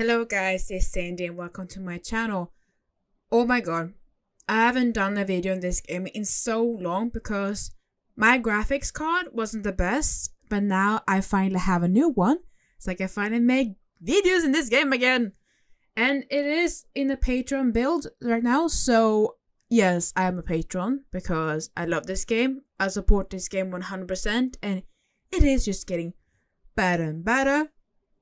Hello guys, it's Sandy and welcome to my channel. Oh my god, I haven't done a video on this game in so long because my graphics card wasn't the best, but now I finally have a new one, so I can finally make videos in this game again. And it is in a Patreon build right now, so yes, I am a patron because I love this game. I support this game 100% and it is just getting better and better.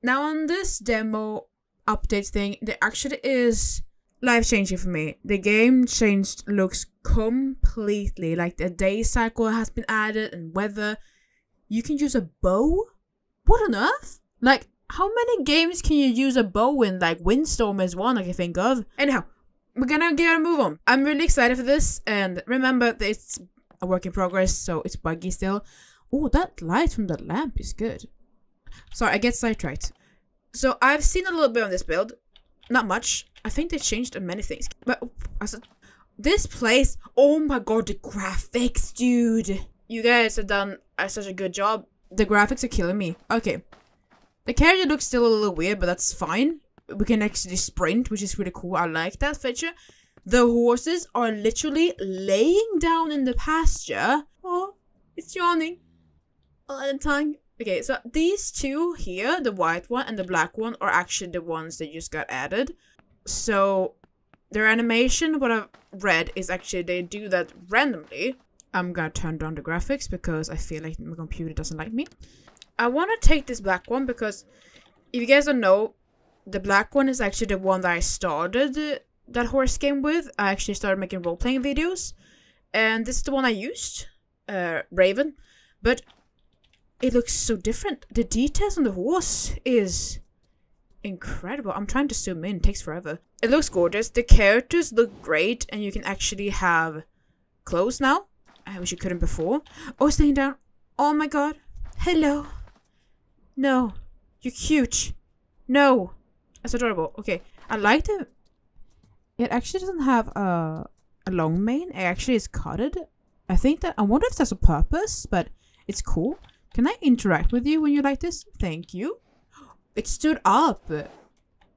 Now on this demo update thing, that actually is life-changing for me. The game changed looks completely, like the day cycle has been added and weather. You can use a bow? What on earth? Like, how many games can you use a bow in? Like, Windstorm is one I can think of. Anyhow, we're gonna get a move on. I'm really excited for this, and remember that it's a work in progress, so it's buggy still. Oh, that light from that lamp is good. Sorry, I get sidetracked. So I've seen a little bit on this build, not much. I think they changed many things. But this place, oh my god, the graphics, dude! You guys have done such a good job. The graphics are killing me. Okay, the character looks still a little weird, but that's fine. We can actually sprint, which is really cool. I like that feature. The horses are literally laying down in the pasture. Oh, it's yawning. All the time. Okay, so these two here, the white one and the black one, are actually the ones that just got added. So their animation, what I've read, is actually they do that randomly. I'm gonna turn down the graphics because I feel like my computer doesn't like me. I wanna take this black one because if you guys don't know, the black one is actually the one that I started That Horse Game with. I actually started making role-playing videos. And this is the one I used, Raven. But it looks so different. The details on the horse is incredible. I'm trying to zoom in. It takes forever. It looks gorgeous. The characters look great. And you can actually have clothes now, which you couldn't before. Oh, staying down. Oh my god. Hello. No. You're cute. No. That's adorable. Okay. I like the... It actually doesn't have a long mane. It actually is cutted. I think that... I wonder if that's a purpose, but it's cool. Can I interact with you when you like this? Thank you. It stood up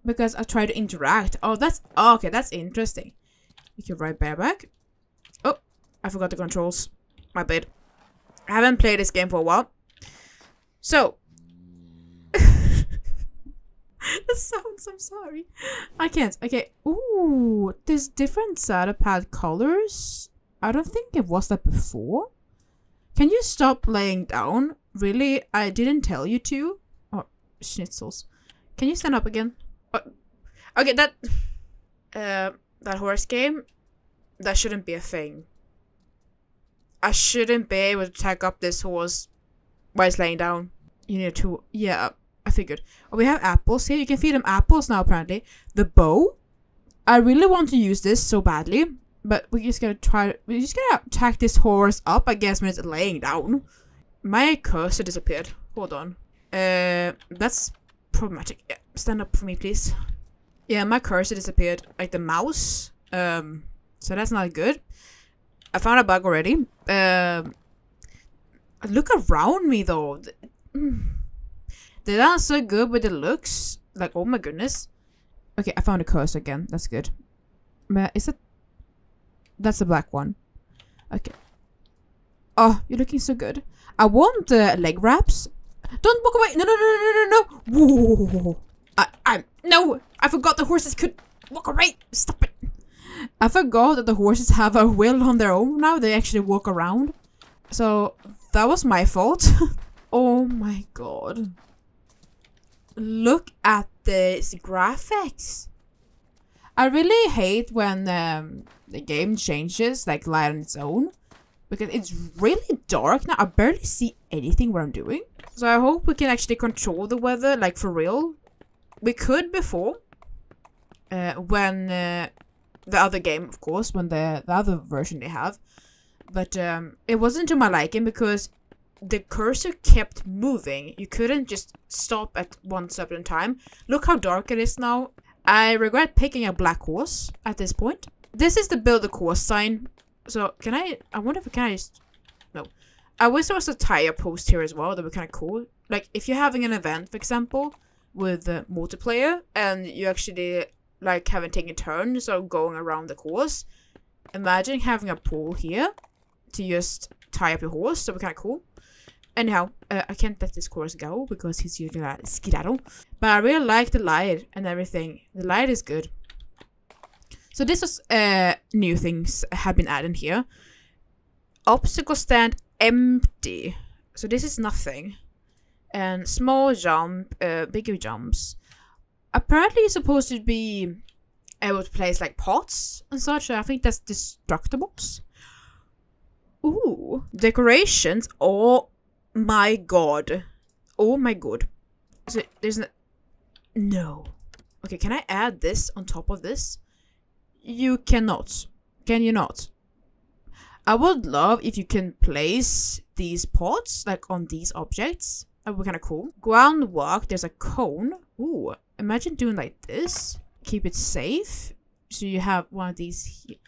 because I tried to interact. Oh, that's... Oh, okay, that's interesting. You can ride bareback. Oh, I forgot the controls. My bad. I haven't played this game for a while. So. The sounds, I'm sorry. I can't. Okay. Ooh, there's different saddle pad colors. I don't think it was that before. Can you stop laying down? Really? I didn't tell you to. Oh, schnitzels. Can you stand up again? Oh. Okay, that... that horse game, that shouldn't be a thing. I shouldn't be able to tag up this horse while it's laying down. You need to... Yeah, I figured. Oh, we have apples here. You can feed them apples now, apparently. The bow. I really want to use this so badly. But we're just gonna try... We're just gonna tack this horse up, I guess, when it's laying down. My cursor disappeared. Hold on. That's problematic. Yeah, stand up for me, please. Yeah, my cursor disappeared. Like, the mouse. So that's not good. I found a bug already. Look around me, though. They're not so good with the looks. Like, oh my goodness. Okay, I found a cursor again. That's good. Is it... That's the black one. Okay. Oh, you're looking so good. I want the leg wraps. Don't walk away. No, no, no, no, no, no. Whoa. No. I forgot the horses could walk away. Stop it. I forgot that the horses have a will on their own now. They actually walk around. So, that was my fault. Oh my god. Look at these graphics. I really hate when the game changes, like, light on its own. Because it's really dark now. I barely see anything what I'm doing. So I hope we can actually control the weather, like, for real. We could before. When the other game, of course, when the other version they have. But it wasn't to my liking because the cursor kept moving. You couldn't just stop at one certain time. Look how dark it is now. I regret picking a black horse at this point. This is the build a course sign. So, can I... I wonder if... Can I just... No. I wish there was a tire post here as well. That would be kind of cool. Like, if you're having an event, for example, with multiplayer, and you actually like having taken turns or going around the course. Imagine having a pool here to just tie up your horse. That would be kind of cool. Anyhow, I can't let this course go because he's usually a skedaddle. But I really like the light and everything. The light is good. So this is new things have been added here. Obstacle stand empty. So this is nothing. And small jump, bigger jumps. Apparently it's supposed to be able to place like pots and such. I think that's destructibles. Ooh, decorations. Oh my god. Oh my god. So there's no. Okay, can I add this on top of this? You cannot. Can you not? I would love if you can place these pots like on these objects. That would be kind of cool. Groundwork, there's a cone. Ooh, imagine doing like this. Keep it safe. So you have one of these here.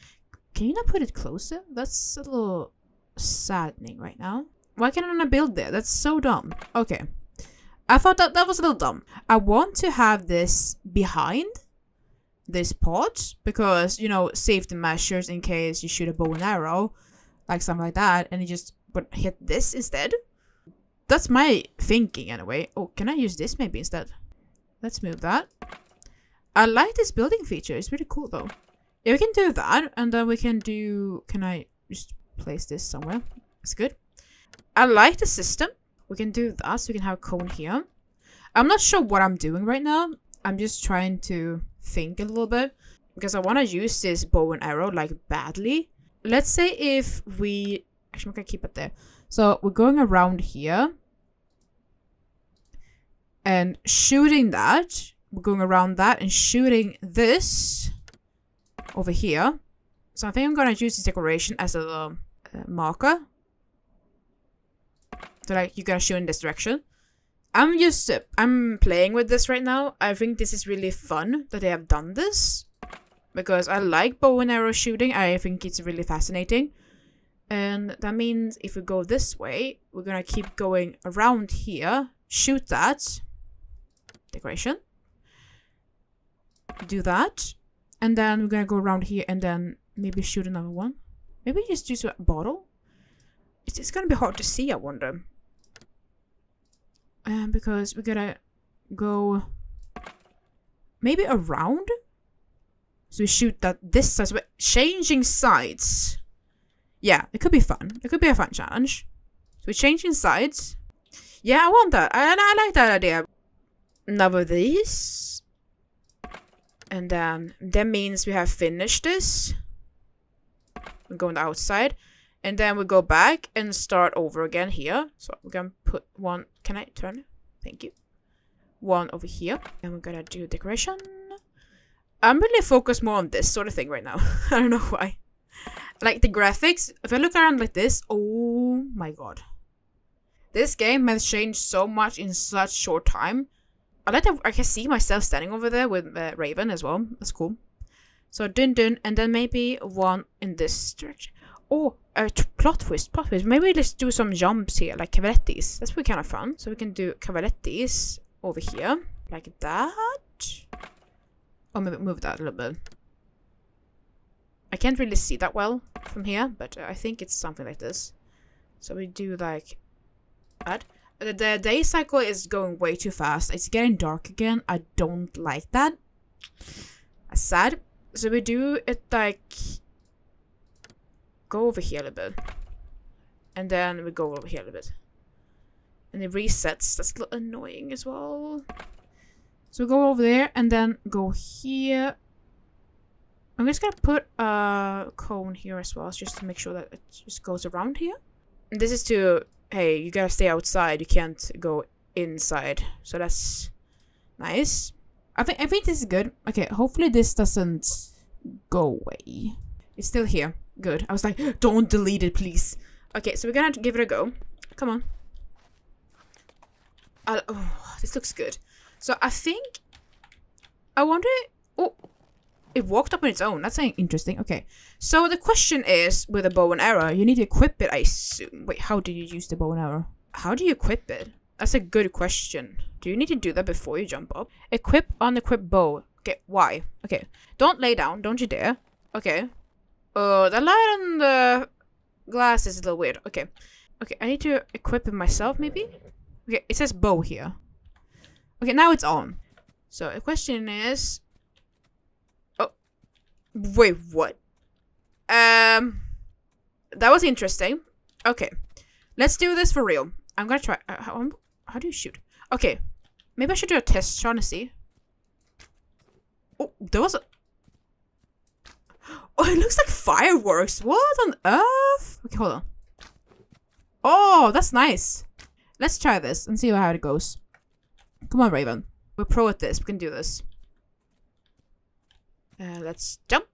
Can you not put it closer? That's a little saddening right now. Why can't I not build there? That's so dumb. Okay. I thought that was a little dumb. I want to have this behind this pot because, you know, safety measures in case you shoot a bow and arrow, like something like that, and you just but hit this instead. That's my thinking anyway. Oh, can I use this maybe instead? Let's move that. I like this building feature. It's really cool though. Yeah, we can do that, and then we can do... Can I just place this somewhere? That's good. I like the system. We can do that, so we can have a cone here. I'm not sure what I'm doing right now. I'm just trying to think a little bit, because I want to use this bow and arrow, like, badly. Let's say if we... Actually, I'm going to keep it there. So, we're going around here. And shooting that. We're going around that and shooting this... over here. So I think I'm gonna use this decoration as a marker. So like, you gotta shoot in this direction. I'm just, I'm playing with this right now. I think this is really fun that they have done this. Because I like bow and arrow shooting. I think it's really fascinating. And that means if we go this way, we're gonna keep going around here. Shoot that. Decoration. Do that. And then we're gonna go around here and then maybe shoot another one. Maybe just use a bottle. It's gonna be hard to see, I wonder. Because we're gonna go maybe around. So we shoot that this side. So we're changing sides. Yeah, it could be fun. It could be a fun challenge. So we're changing sides. Yeah, I want that. I like that idea. None of these. And then that means we have finished this. We're going outside. And then we go back and start over again here. So we're going to put one. Can I turn? Thank you. One over here. And we're going to do decoration. I'm really focused more on this sort of thing right now. I don't know why. Like the graphics. If I look around like this. Oh my god. This game has changed so much in such short time. I like that I can see myself standing over there with Raven as well. That's cool. So dun dun, and then maybe one in this direction. Oh, a plot twist, plot twist. Maybe let's do some jumps here, like cavalettis. That's pretty kind of fun. So we can do cavalettis over here, like that. Oh, maybe move that a little bit. I can't really see that well from here, but I think it's something like this. So we do like that. The day cycle is going way too fast. It's getting dark again. I don't like that. That's sad. So we do it like... Go over here a little bit. And then we go over here a little bit. And it resets. That's a little annoying as well. So we go over there and then go here. I'm just gonna put a cone here as well. Just to make sure that it just goes around here. And this is to... Hey, you gotta stay outside, you can't go inside. So that's nice. I think this is good. Okay, hopefully this doesn't go away. It's still here. Good. I was like, don't delete it, please. Okay, so we're gonna give it a go. Come on. Oh, this looks good. So I think... I wonder... Oh, it walked up on its own. That's interesting. Okay. So the question is, with a bow and arrow, you need to equip it, I assume. Wait, how do you use the bow and arrow? How do you equip it? That's a good question. Do you need to do that before you jump up? Equip unequip bow. Okay, why? Okay, don't lay down, don't you dare. Okay. Oh, the light on the glass is a little weird. Okay. Okay, I need to equip it myself, maybe? Okay, it says bow here. Okay, now it's on. So, the question is... Oh. Wait, what? That was interesting. Okay. Let's do this for real. I'm gonna try... how do you shoot? Okay. Maybe I should do a test, trying to see. Oh, there was a... Oh, it looks like fireworks. What on earth? Okay, hold on. Oh, that's nice. Let's try this and see how it goes. Come on, Raven. We're pro at this. We can do this. Let's jump.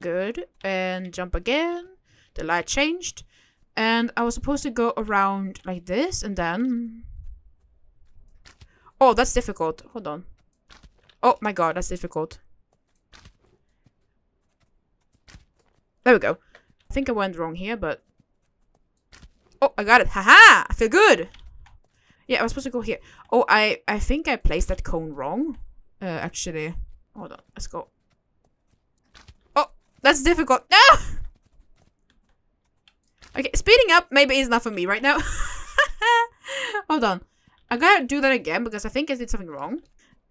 Good. And jump again. The light changed. And I was supposed to go around like this and then... Oh, that's difficult. Hold on. Oh my god, that's difficult. There we go. I think I went wrong here, but... Oh, I got it. Haha! I feel good! Yeah, I was supposed to go here. Oh, I think I placed that cone wrong. Actually. Hold on. Let's go. Oh! That's difficult. No! Okay, speeding up maybe is not for me right now. Hold on. I gotta do that again because I think I did something wrong.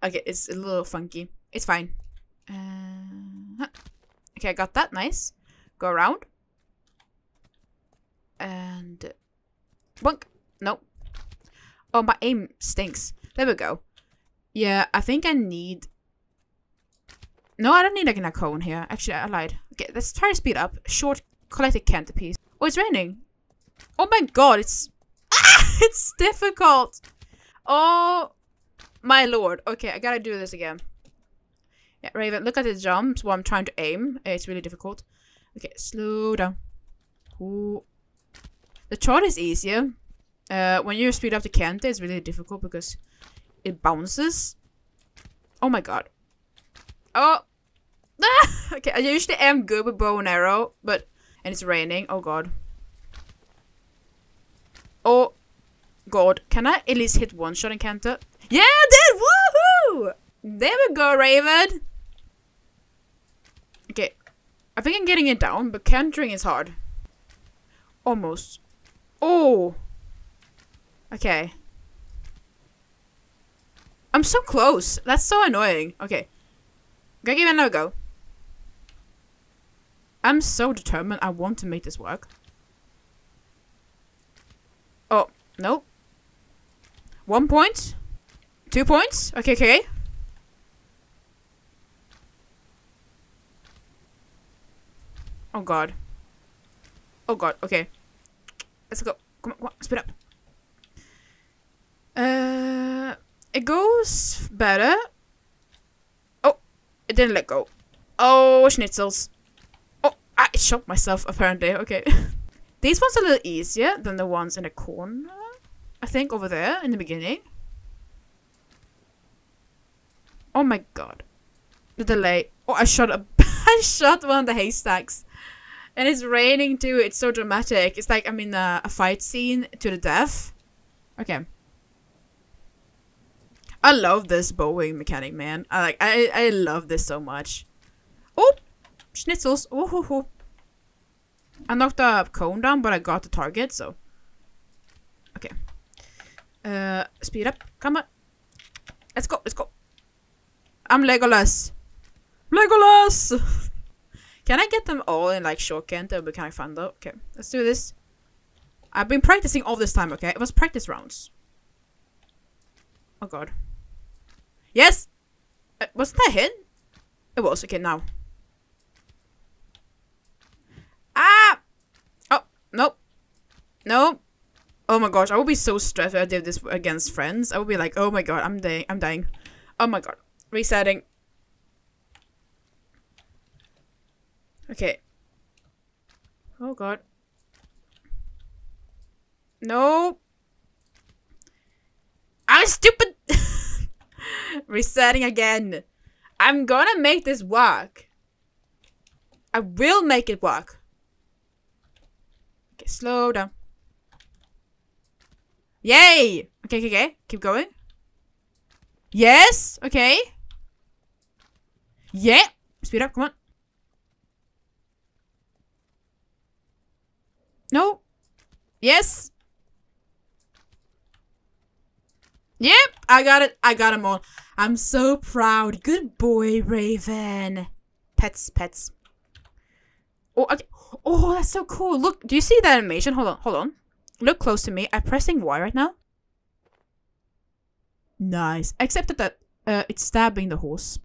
Okay, it's a little funky. It's fine. Okay, I got that. Nice. Go around. And... Bonk! No. Oh, my aim stinks. There we go. Yeah, I think I need... No, I don't need like a cone here. Actually, I lied. Okay, let's try to speed up. Short, collected candy piece. Oh, it's raining. Oh my god, it's... Ah! It's difficult! Oh... My lord. Okay, I gotta do this again. Yeah, Raven, look at the jumps while I'm trying to aim. It's really difficult. Okay, slow down. Ooh. The chart is easier. When you speed up the canter, it's really difficult because it bounces. Oh my god. Oh. Okay, I usually am good with bow and arrow, but... And it's raining. Oh god. Oh. God. Can I at least hit one shot in canter? Yeah, I did! Woohoo! There we go, Raven! Okay. I think I'm getting it down, but cantering is hard. Almost. Oh! Okay. I'm so close. That's so annoying. Okay. Gotta give it another go. I'm so determined. I want to make this work. Oh, no. 1 point. 2 points. Okay, okay. Oh god. Oh god, okay. Let's go. Come on, speed up. It goes better. Oh, it didn't let go. Oh, schnitzels. Oh, I shot myself apparently. Okay. These ones are a little easier than the ones in the corner. I think over there in the beginning. Oh my god. The delay. Oh, I shot a I shot one of the haystacks. And it's raining too. It's so dramatic. It's like I'm in a fight scene to the death. Okay. I love this bowing mechanic, man. I love this so much. Oh, schnitzels. Oh, ho, ho. I knocked the cone down, but I got the target. So, okay. Speed up. Come on. Let's go. Let's go. I'm Legolas. Legolas. Can I get them all in, like, short canter? That would be kind of fun, though. Okay, let's do this. I've been practicing all this time, okay? It was practice rounds. Oh, god. Yes! Wasn't that hit? It was. Okay, now. Ah! Oh, nope. Nope. Oh, my gosh. I would be so stressed if I did this against friends. I would be like, oh, my god. I'm dying. I'm dying. Oh, my god. Resetting. Okay. Oh god. No. I'm stupid. Resetting again. I'm gonna make this work. I will make it work. Okay, slow down. Yay! Okay, okay, okay. Keep going. Yes! Okay. Yeah! Speed up, come on. No. Yes. Yep, I got it. I got them all. I'm so proud. Good boy, Raven. Pets, pets. Oh, okay. Oh, that's so cool. Look, do you see that animation? Hold on, hold on. Look close to me. I'm pressing Y right now. Nice. Except that it's stabbing the horse.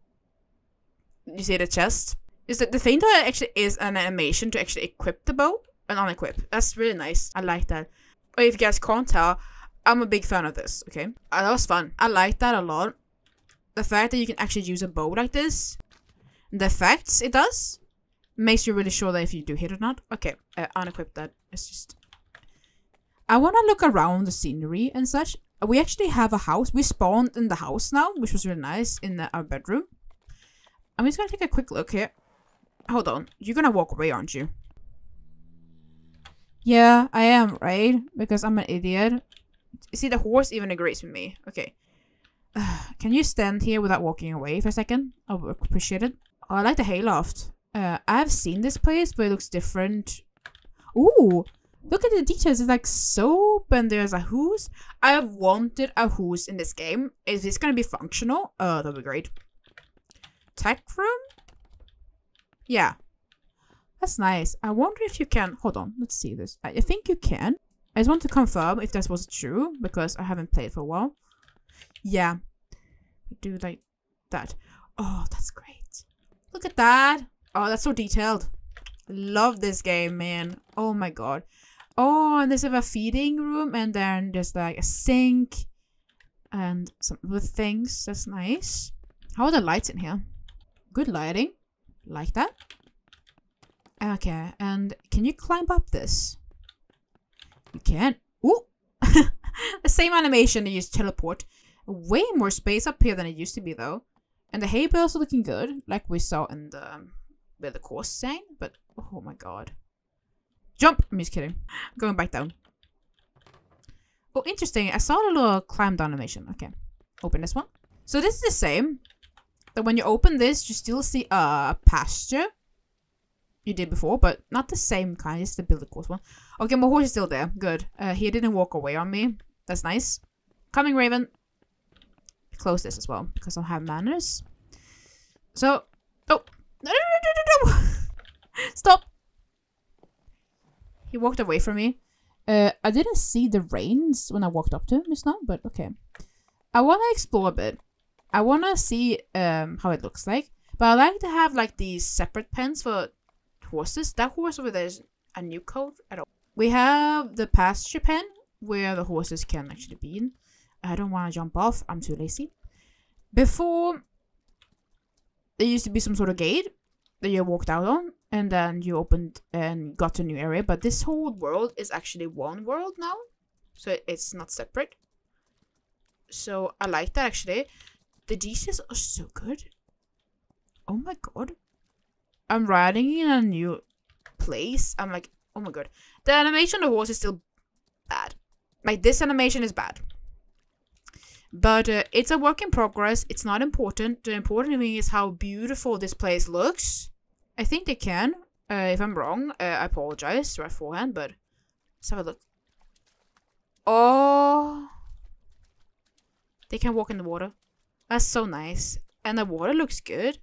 You see the chest? Is that the thing that actually is an animation to actually equip the bow and unequip? That's really nice. I like that. If you guys can't tell, I'm a big fan of this, okay? That was fun. I like that a lot. The fact that you can actually use a bow like this, the effects it does, makes you really sure that if you do hit or not. Okay, unequip that. It's just... I want to look around the scenery and such. We actually have a house. We spawned in the house now, which was really nice, in our bedroom. I'm just gonna take a quick look here. Hold on. You're gonna walk away, aren't you? Yeah, I am, right? Because I'm an idiot. See, the horse even agrees with me. Okay. Can you stand here without walking away for a second? I would appreciate it. Oh, I like the hayloft. I've seen this place, but it looks different. Ooh! Look at the details. It's like soap and there's a hose. I have wanted a hose in this game. Is this gonna be functional? That'll be great. Tech room? Yeah. That's nice. I wonder if you can... Hold on. Let's see this. I think you can. I just want to confirm if that was true, because I haven't played for a while. Yeah. Do like that. Oh, that's great. Look at that. Oh, that's so detailed. Love this game, man. Oh my god. Oh, and there's a feeding room, and then there's like a sink and some other things. That's nice. How are the lights in here? Good lighting. Like that. Okay, and can you climb up this? You can. Ooh! The same animation they used to teleport. Way more space up here than it used to be, though. And the hay bales are looking good, like we saw in the... where the course sang, but... Oh my god. Jump! I'm just kidding. I'm going back down. Oh, interesting. I saw a little climb down animation. Okay. Open this one. So this is the same. But when you open this, you still see a pasture. You did before, but not the same kind. It's the build a course one. Okay, my horse is still there. Good. He didn't walk away on me. That's nice. Coming, Raven. Close this as well, because I don't have manners. So... Oh! No, no, no, no, no, no! Stop! He walked away from me. I didn't see the reins when I walked up to him just now, but okay. I want to explore a bit. I want to see how it looks like. But I like to have like these separate pens for... horses. That horse over there is a new code at all. We have the pasture pen where the horses can actually be in. I don't want to jump off. I'm too lazy. Before, there used to be some sort of gate that you walked out on and then you opened and got to a new area. But this whole world is actually one world now. So it's not separate. So I like that actually. The details are so good. Oh my god. I'm riding in a new place. I'm like, oh my god. The animation of the horse is still bad. Like, this animation is bad. But it's a work in progress. It's not important. The important thing is how beautiful this place looks. I think they can. If I'm wrong, I apologize right beforehand, but let's have a look. Oh. They can walk in the water. That's so nice. And the water looks good.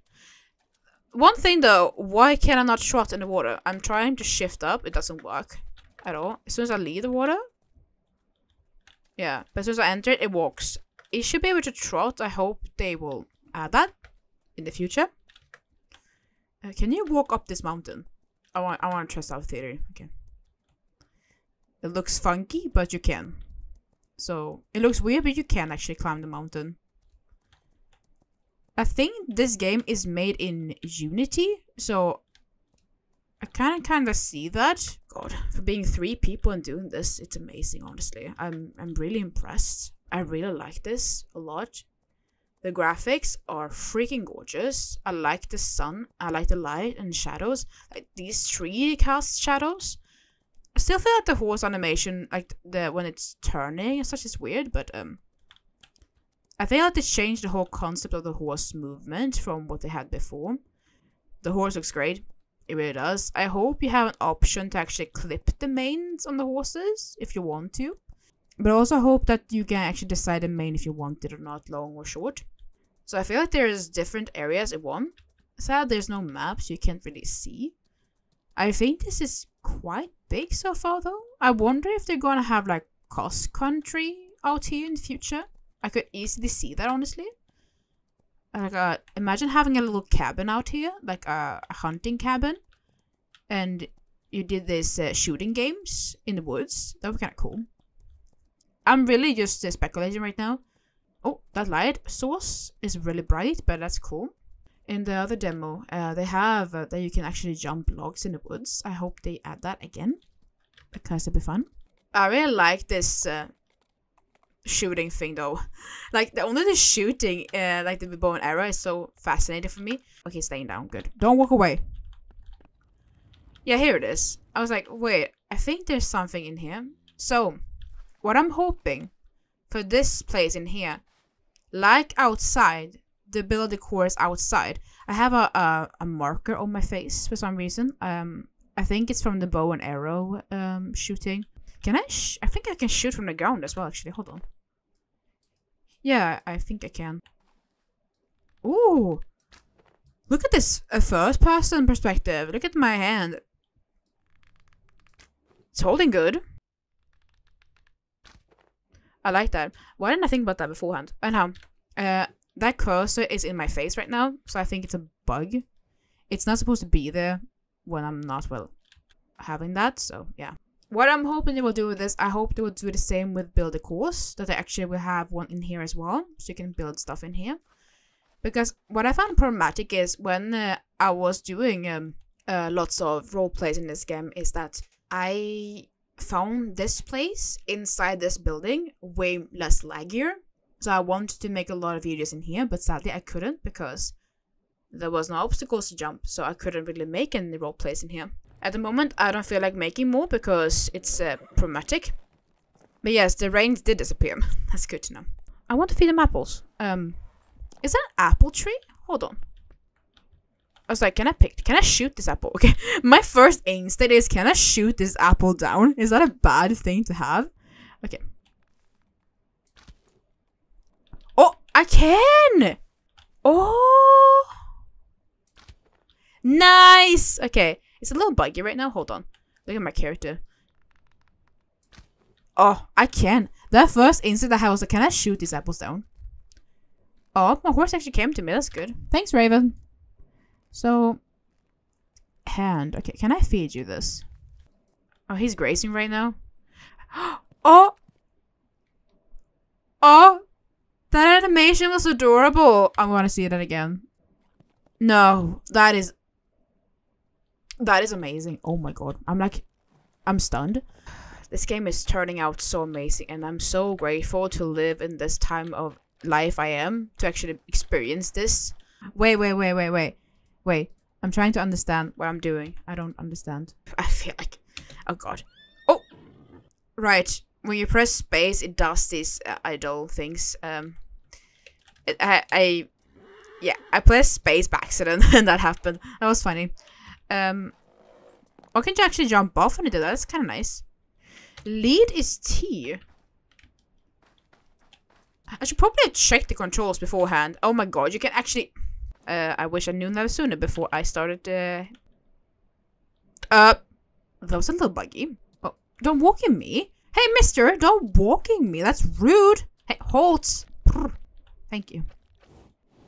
One thing though, why can I not shot in the water? I'm trying to shift up, it doesn't work at all. As soon as I leave the water, yeah, but as soon as I enter it, it walks. It should be able to trot. I hope they will add that in the future. Can you walk up this mountain? I want to test out theory. Okay. It looks funky, but you can. So it looks weird, but you can actually climb the mountain. I think this game is made in Unity, so I kind of see that. God, for being 3 people and doing this, it's amazing, honestly. I'm really impressed. I really like this a lot. The graphics are freaking gorgeous. I like the sun, I like the light and shadows. Like, these trees cast shadows. I still feel like the horse animation, like the when it's turning and such, is weird, but I feel like they changed the whole concept of the horse movement from what they had before. The horse looks great. It really does. I hope you have an option to actually clip the manes on the horses if you want to. But I also hope that you can actually decide the mane if you want it or not, long or short. So I feel like there is different areas in one. Sad there's no map, so you can't really see. I think this is quite big so far though. I wonder if they're gonna have like cross country out here in the future. I could easily see that, honestly. Like, imagine having a little cabin out here, like a hunting cabin, and you did these shooting games in the woods. That would be kind of cool. I'm really just speculating right now. Oh, that light source is really bright, but that's cool. In the other demo, they have that you can actually jump logs in the woods. I hope they add that again, because it'd be fun. I really like this shooting thing though. Like, the shooting, like the bow and arrow is so fascinating for me. Okay, staying down, good. Don't walk away. Yeah, here it is. I was like, wait, I think there's something in here. So, what I'm hoping for this place in here, like outside, the build decor is outside. I have a marker on my face for some reason. I think it's from the bow and arrow shooting. Can I think I can shoot from the ground as well, actually. Hold on. Yeah, I think I can. Ooh! Look at this first person perspective. Look at my hand. It's holding good. I like that. Why didn't I think about that beforehand? Anyhow, that cursor is in my face right now, so I think it's a bug. It's not supposed to be there when I'm not, well, having that, so yeah. What I'm hoping they will do with this, I hope they will do the same with build a course, that they actually will have one in here as well, so you can build stuff in here. Because what I found problematic is when I was doing lots of role plays in this game, is that I found this place inside this building way less laggier. So I wanted to make a lot of videos in here, but sadly I couldn't because there was no obstacles to jump, so I couldn't really make any role plays in here. At the moment, I don't feel like making more because it's problematic. But yes, the rains did disappear. That's good to know. I want to feed them apples. Is that an apple tree? Hold on. I was like, can I shoot this apple? Okay, my first instinct is, can I shoot this apple down? Is that a bad thing to have? Okay. Oh, I can! Oh! Nice! Okay. It's a little buggy right now. Hold on. Look at my character. Oh, I can. That first instant I was like, can I shoot these apples down? Oh, my horse actually came to me. That's good. Thanks, Raven. So, hand. Okay, can I feed you this? Oh, he's grazing right now. Oh! Oh! That animation was adorable. I want to see that again. No, that is... that is amazing. Oh my god. I'm like, I'm stunned. This game is turning out so amazing, and I'm so grateful to live in this time of life I am, to actually experience this. Wait. I'm trying to understand what I'm doing. I don't understand. I feel like, oh god. Oh! Right. When you press space, it does these idle things. Yeah, I pressed space by accident, and that happened. That was funny. Or can you actually jump off when you do that? That's kind of nice. Lead is T. I should probably check the controls beforehand. Oh my god, you can actually... I wish I knew that sooner before I started... That was a little buggy. Oh, don't walk in me. Hey, mister, don't walk in me. That's rude. Hey, halt. Thank you.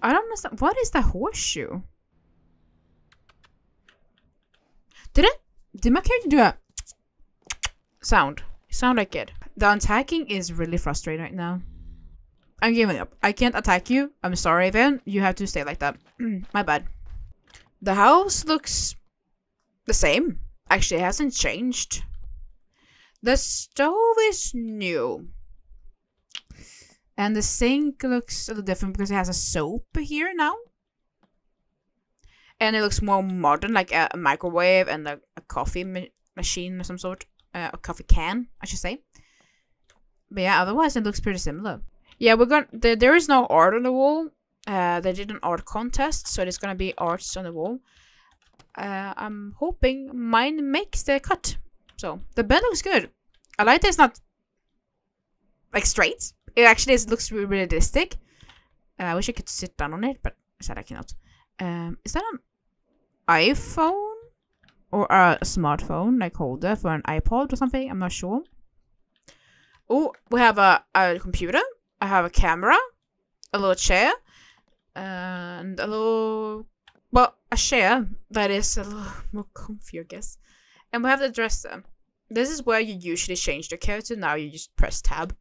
I don't understand. What is that horseshoe? Did my character do a sound? Sound like it. The attacking is really frustrating right now. I'm giving up. I can't attack you. I'm sorry, Van. You have to stay like that. My bad. The house looks the same. Actually, it hasn't changed. The stove is new. And the sink looks a little different because it has a soap here now. And it looks more modern, like a microwave and a coffee machine of some sort. a coffee can, I should say. But yeah, otherwise it looks pretty similar. Yeah, we're gonna. There is no art on the wall. They did an art contest, so there's gonna be arts on the wall. I'm hoping mine makes the cut. So the bed looks good. I like that it's not like straight. It actually looks really realistic. I wish I could sit down on it, but I said I cannot. Is that an iPhone or a smartphone like holder for an iPod or something? I'm not sure. Oh, we have a computer. I have a camera, a little chair, and a little, well, a chair that is a little more comfy, I guess. And we have the dresser. This is where you usually change the character. Now you just press tab.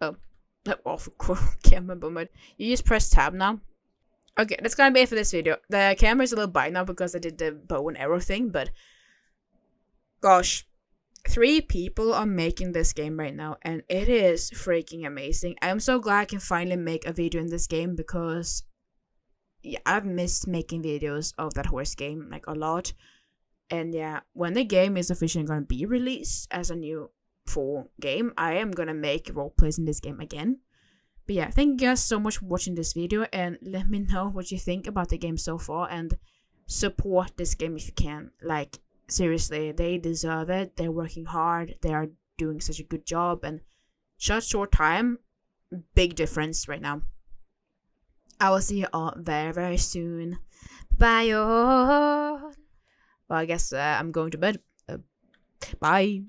Oh, that awful camera moment. You just press tab now. Okay, that's gonna be it for this video. The camera is a little bad now because I did the bow and arrow thing, but gosh. 3 people are making this game right now, and it is freaking amazing. I'm so glad I can finally make a video in this game, because yeah, I've missed making videos of That Horse Game like a lot. And yeah, when the game is officially gonna be released as a new full game, I am gonna make roleplays in this game again. But yeah, thank you guys so much for watching this video, and let me know what you think about the game so far, and support this game if you can. Like, seriously, they deserve it. They're working hard. They are doing such a good job, and such short time, big difference right now. I will see you all very, very soon. Bye all. Well, I guess I'm going to bed. Bye.